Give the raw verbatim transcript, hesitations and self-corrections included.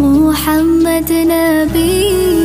محمد نبي.